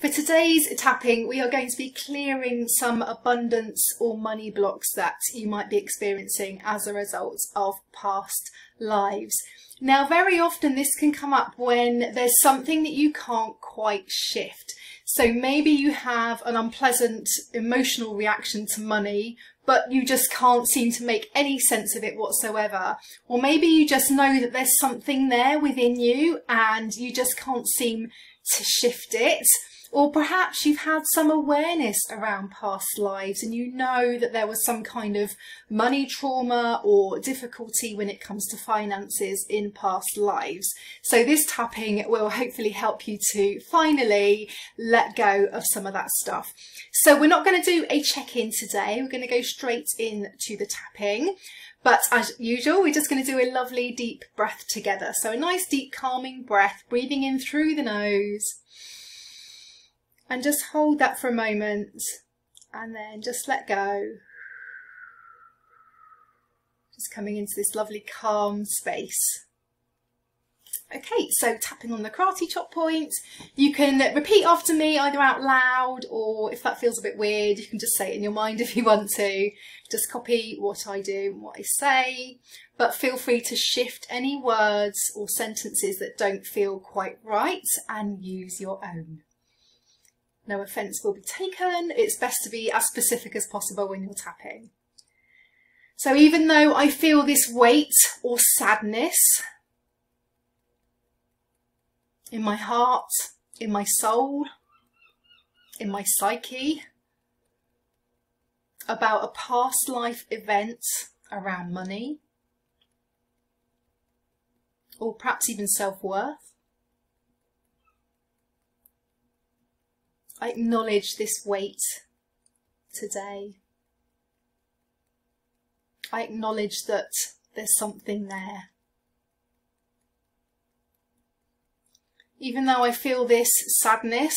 For today's tapping, we are going to be clearing some abundance or money blocks that you might be experiencing as a result of past lives. Now, very often this can come up when there's something that you can't quite shift. So maybe you have an unpleasant emotional reaction to money, but you just can't seem to make any sense of it whatsoever. Or maybe you just know that there's something there within you and you just can't seem to shift it. Or perhaps you've had some awareness around past lives and you know that there was some kind of money trauma or difficulty when it comes to finances in past lives. So this tapping will hopefully help you to finally let go of some of that stuff. So we're not going to do a check-in today. We're going to go straight into the tapping. But as usual, we're just going to do a lovely deep breath together. So a nice deep calming breath, breathing in through the nose. And just hold that for a moment and then just let go. Just coming into this lovely calm space. Okay, so tapping on the karate chop point. You can repeat after me either out loud, or if that feels a bit weird, you can just say it in your mind if you want to. Just copy what I do and what I say, but feel free to shift any words or sentences that don't feel quite right and use your own. No offence will be taken. It's best to be as specific as possible when you're tapping. So even though I feel this weight or sadness in my heart, in my soul, in my psyche, about a past life event around money, or perhaps even self-worth, I acknowledge this weight today. I acknowledge that there's something there. Even though I feel this sadness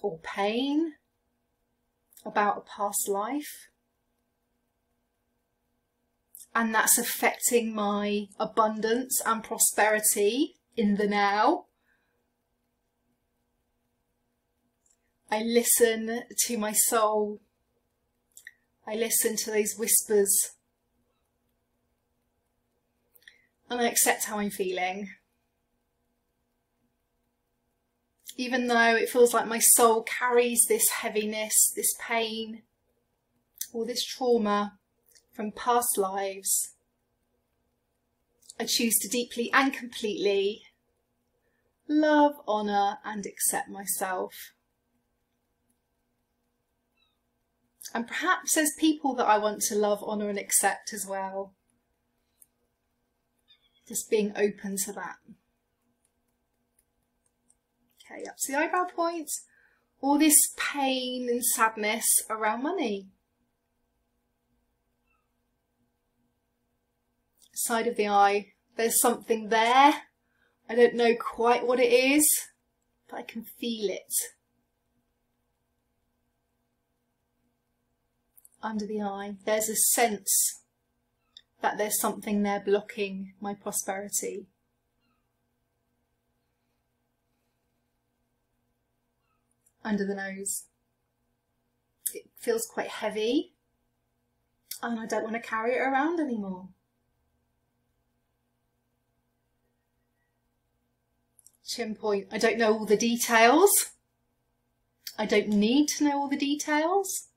or pain about a past life, and that's affecting my abundance and prosperity in the now, I listen to my soul. I listen to those whispers. And I accept how I'm feeling. Even though it feels like my soul carries this heaviness, this pain, or this trauma from past lives, I choose to deeply and completely love, honour, and accept myself. And perhaps there's people that I want to love, honour and accept as well. Just being open to that. Okay, up to the eyebrow point. All this pain and sadness around money. Side of the eye, there's something there. I don't know quite what it is, but I can feel it. Under the eye, there's a sense that there's something there blocking my prosperity. Under the nose, it feels quite heavy and I don't want to carry it around anymore. Chin point, I don't know all the details. I don't need to know all the details.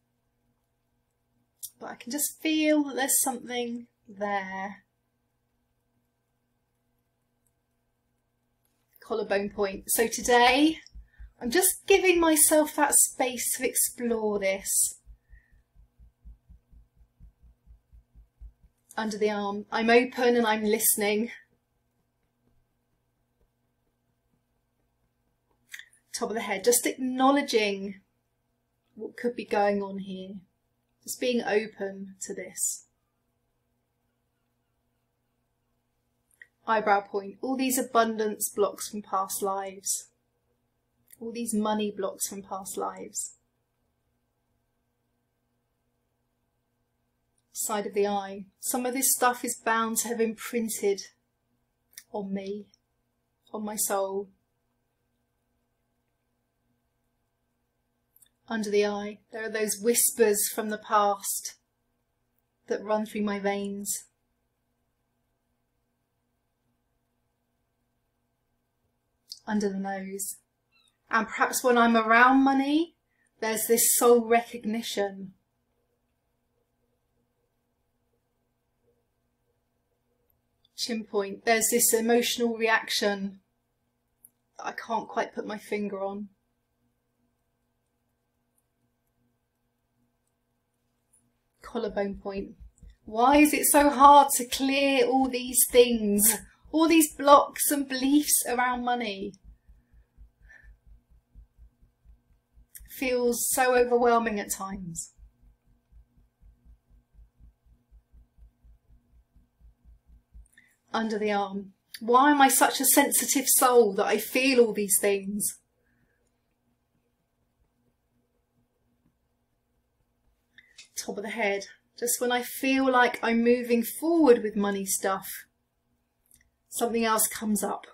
But I can just feel that there's something there. Collarbone point. So today I'm just giving myself that space to explore this. Under the arm, I'm open and I'm listening. Top of the head, just acknowledging what could be going on here. Just being open to this. Eyebrow point, all these abundance blocks from past lives. All these money blocks from past lives. Side of the eye, some of this stuff is bound to have imprinted on me, on my soul. under the eye. There are those whispers from the past that run through my veins. Under the nose. And perhaps when I'm around money, there's this soul recognition. Chin point. There's this emotional reaction that I can't quite put my finger on. Collarbone point. Why is it so hard to clear all these things? All these blocks and beliefs around money. Feels so overwhelming at times. Under the arm. Why am I such a sensitive soul that I feel all these things? Top of the head. Just when I feel like I'm moving forward with money stuff, something else comes up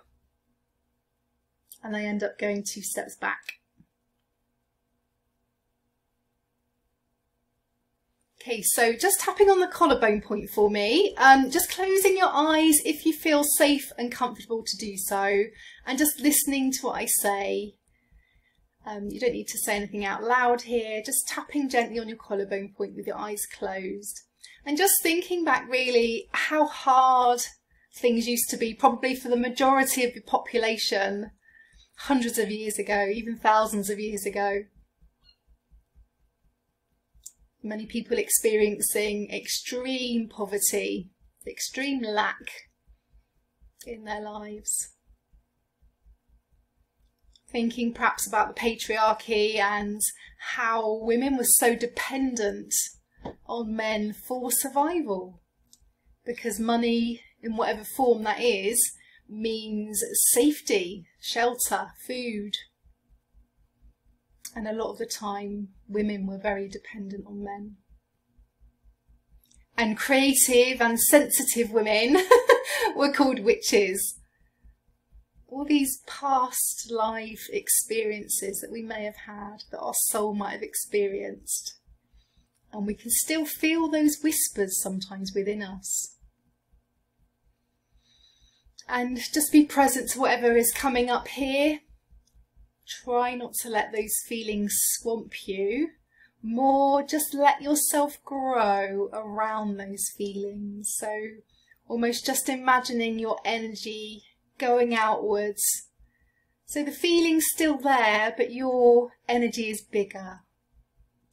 and I end up going 2 steps back. Okay, so just tapping on the collarbone point for me, just closing your eyes if you feel safe and comfortable to do so, and just listening to what I say. You don't need to say anything out loud here, just tapping gently on your collarbone point with your eyes closed. And just thinking back really how hard things used to be, probably for the majority of the population, hundreds of years ago, even thousands of years ago. Many people experiencing extreme poverty, extreme lack in their lives. Thinking perhaps about the patriarchy and how women were so dependent on men for survival, because money, in whatever form that is, means safety, shelter, food. And a lot of the time, women were very dependent on men. And creative and sensitive women were called witches. All these past life experiences that we may have had, that our soul might have experienced. And we can still feel those whispers sometimes within us. And just be present to whatever is coming up here. Try not to let those feelings swamp you. More just let yourself grow around those feelings. So almost just imagining your energy going outwards. So the feeling's still there, but your energy is bigger,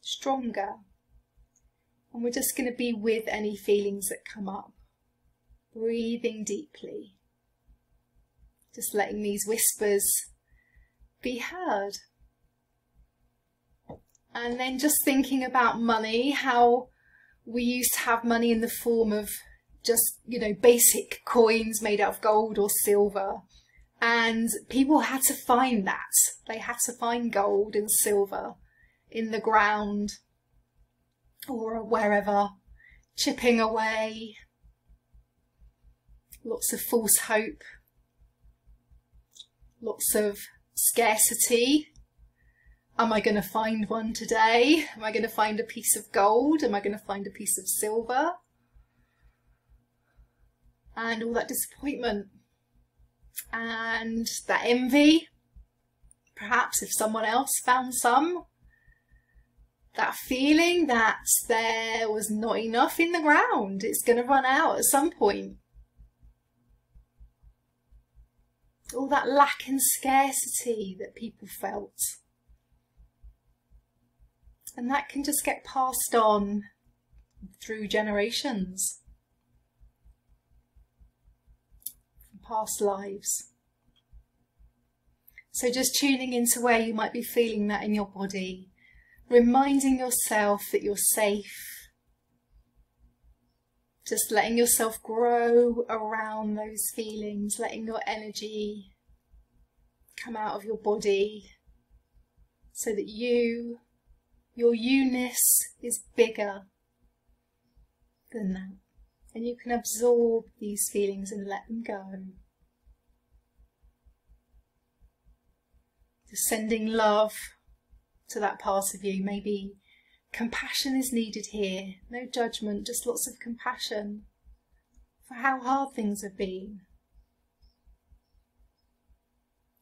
stronger. And we're just going to be with any feelings that come up. Breathing deeply. Just letting these whispers be heard. And then just thinking about money, how we used to have money in the form of just, you know, basic coins made out of gold or silver. And people had to find that. They had to find gold and silver in the ground or wherever, chipping away. Lots of false hope. Lots of scarcity. Am I going to find one today? Am I going to find a piece of gold? Am I going to find a piece of silver? And all that disappointment and that envy. Perhaps if someone else found some. That feeling that there was not enough in the ground. It's going to run out at some point. All that lack and scarcity that people felt. And that can just get passed on through generations, from past lives. So just tuning into where you might be feeling that in your body, reminding yourself that you're safe, just letting yourself grow around those feelings, letting your energy come out of your body so that your you-ness is bigger than that. And you can absorb these feelings and let them go. Just sending love to that part of you. Maybe compassion is needed here. No judgment, just lots of compassion for how hard things have been.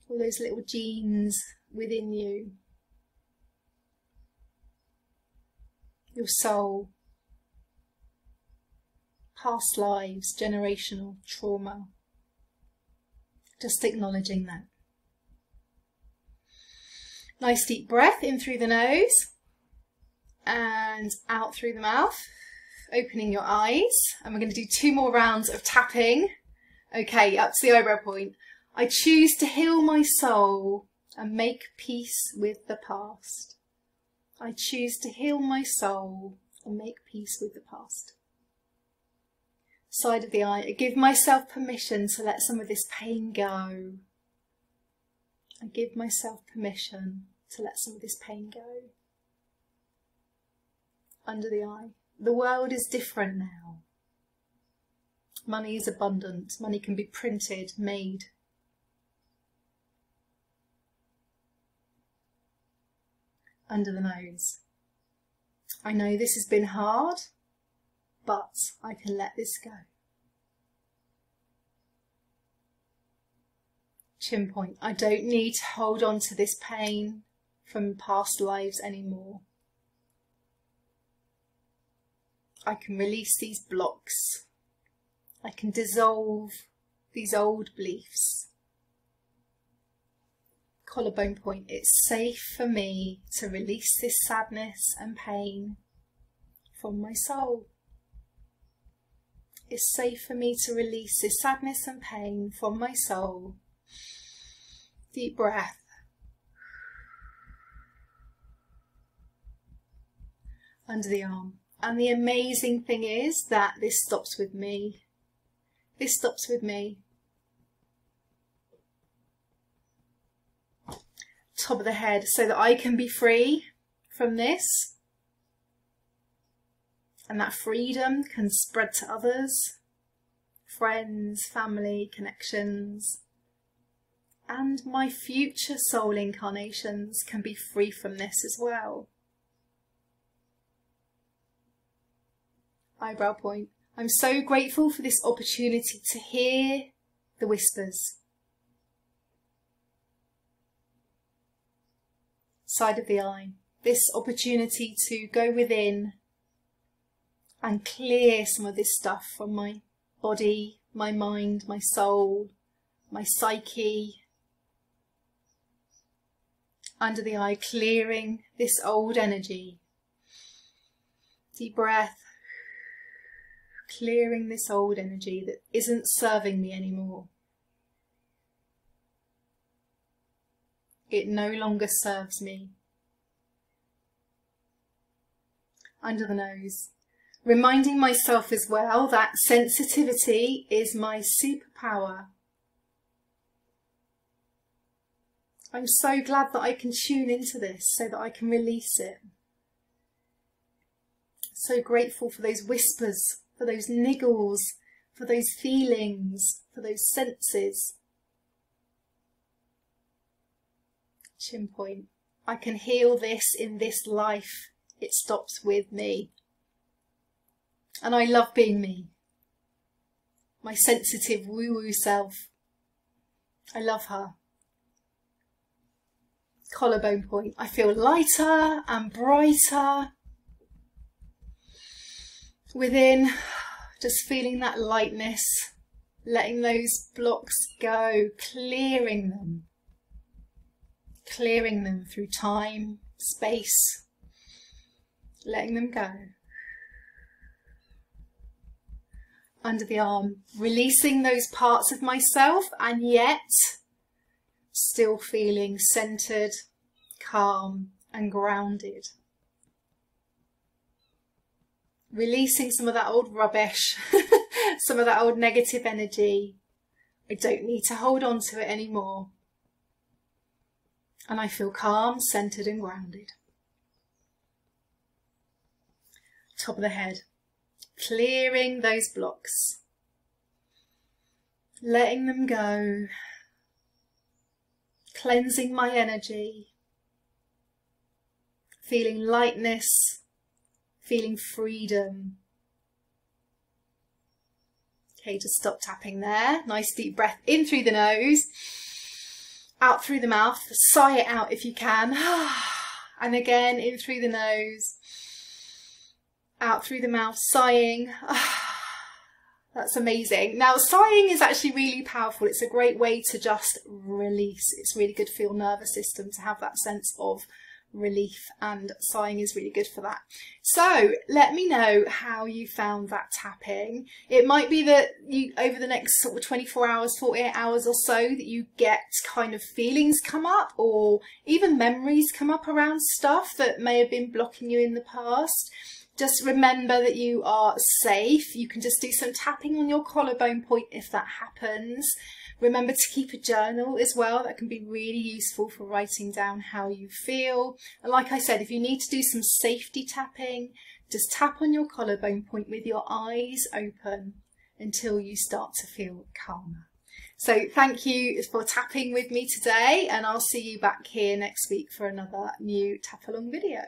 All those little genes within you. Your soul. Past lives, generational trauma. Just acknowledging that. Nice deep breath in through the nose and out through the mouth, opening your eyes. And we're going to do two more rounds of tapping. Okay, up to the eyebrow point. I choose to heal my soul and make peace with the past. I choose to heal my soul and make peace with the past. Side of the eye, I give myself permission to let some of this pain go. I give myself permission to let some of this pain go. Under the eye, the world is different now. Money is abundant. Money can be printed, made. Under the nose, I know this has been hard, but I can let this go. Chin point, I don't need to hold on to this pain from past lives anymore. I can release these blocks. I can dissolve these old beliefs. Collarbone point, it's safe for me to release this sadness and pain from my soul. It's safe for me to release this sadness and pain from my soul. Deep breath. Under the arm. And the amazing thing is that this stops with me. This stops with me. Top of the head, so that I can be free from this. And that freedom can spread to others, friends, family, connections. And my future soul incarnations can be free from this as well. Eyebrow point. I'm so grateful for this opportunity to hear the whispers. Side of the eye. This opportunity to go within and clear some of this stuff from my body, my mind, my soul, my psyche. Under the eye, clearing this old energy. Deep breath. Clearing this old energy that isn't serving me anymore. It no longer serves me. Under the nose. Reminding myself as well that sensitivity is my superpower. I'm so glad that I can tune into this so that I can release it. So grateful for those whispers, for those niggles, for those feelings, for those senses. Chin point. I can heal this in this life. It stops with me. And I love being me, my sensitive woo-woo self. I love her. Collarbone point. I feel lighter and brighter. Within, just feeling that lightness, letting those blocks go, clearing them through time, space, letting them go. Under the arm, releasing those parts of myself and yet still feeling centered, calm and grounded. Releasing some of that old rubbish, some of that old negative energy. I don't need to hold on to it anymore. And I feel calm, centered and grounded. Top of the head. Clearing those blocks, letting them go, cleansing my energy, feeling lightness, feeling freedom. Okay, just stop tapping there. Nice deep breath in through the nose, out through the mouth. Sigh it out if you can. And again, in through the nose, out through the mouth, sighing. That's amazing. Now, sighing is actually really powerful. It's a great way to just release. It's really good for your nervous system to have that sense of relief, and sighing is really good for that. So let me know how you found that tapping. It might be that you, over the next sort of 24 hours, 48 hours or so, that you get kind of feelings come up, or even memories come up around stuff that may have been blocking you in the past. Just remember that you are safe. You can just do some tapping on your collarbone point if that happens. Remember to keep a journal as well. That can be really useful for writing down how you feel. And like I said, if you need to do some safety tapping, just tap on your collarbone point with your eyes open until you start to feel calmer. So thank you for tapping with me today, and I'll see you back here next week for another new tap along video.